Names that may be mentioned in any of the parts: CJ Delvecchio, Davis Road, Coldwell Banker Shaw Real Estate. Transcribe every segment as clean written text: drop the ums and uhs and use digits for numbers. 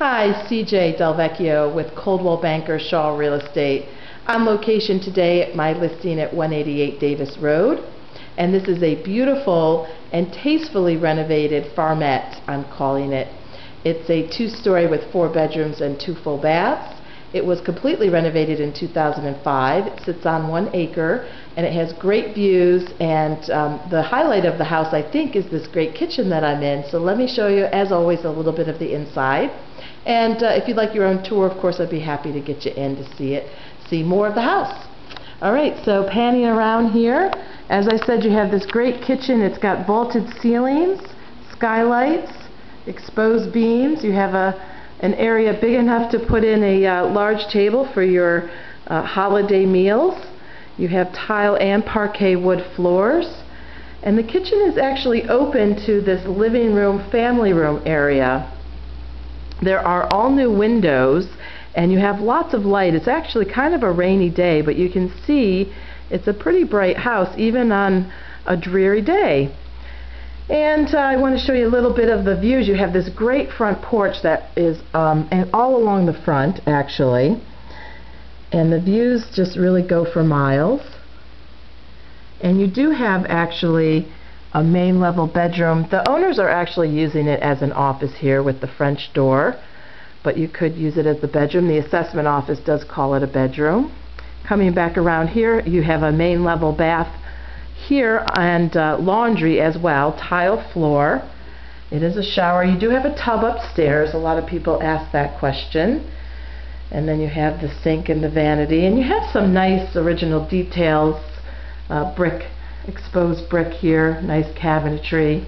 Hi, CJ Delvecchio with Coldwell Banker Shaw Real Estate. I'm location today at my listing at 188 Davis Road, and this is a beautiful and tastefully renovated farmette, I'm calling it. It's a two-story with 4 bedrooms and 2 full baths. It was completely renovated in 2005. It sits on 1 acre, and it has great views, and the highlight of the house, I think, is this great kitchen that I'm in. So let me show you, as always, a little bit of the inside. And if you'd like your own tour, of course, I'd be happy to get you in to see it, see more of the house. All right, so panning around here, as I said, you have this great kitchen. It's got vaulted ceilings, skylights, exposed beams. You have an area big enough to put in a large table for your holiday meals. You have tile and parquet wood floors. And the kitchen is actually open to this living room, family room area. There are all new windows, and you have lots of light. It's actually kind of a rainy day, but you can see it's a pretty bright house, even on a dreary day. And I want to show you a little bit of the views. You have this great front porch that is and all along the front, actually. And the views just really go for miles. And you do have, actually, a main level bedroom. The owners are actually using it as an office here with the French door, but you could use it as the bedroom. The assessment office does call it a bedroom. Coming back around here, you have a main level bath here and laundry as well, tile floor. It is a shower. You do have a tub upstairs. A lot of people ask that question. And then you have the sink and the vanity, and you have some nice original details, brick, exposed brick here, nice cabinetry.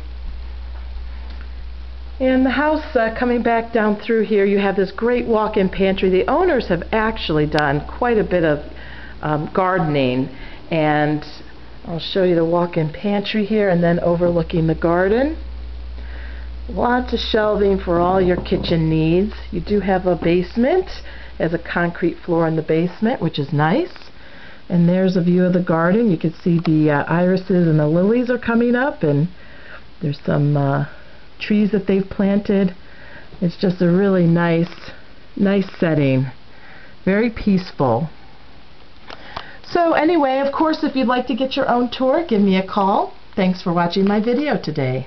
And the house, coming back down through here, you have this great walk-in pantry. The owners have actually done quite a bit of gardening, and I'll show you the walk-in pantry here and then overlooking the garden. Lots of shelving for all your kitchen needs. You do have a basement, as a concrete floor in the basement, which is nice. And there's a view of the garden. You can see the irises and the lilies are coming up, and there's some trees that they've planted. It's just a really nice setting. Very peaceful. So anyway, of course, if you'd like to get your own tour, give me a call. Thanks for watching my video today.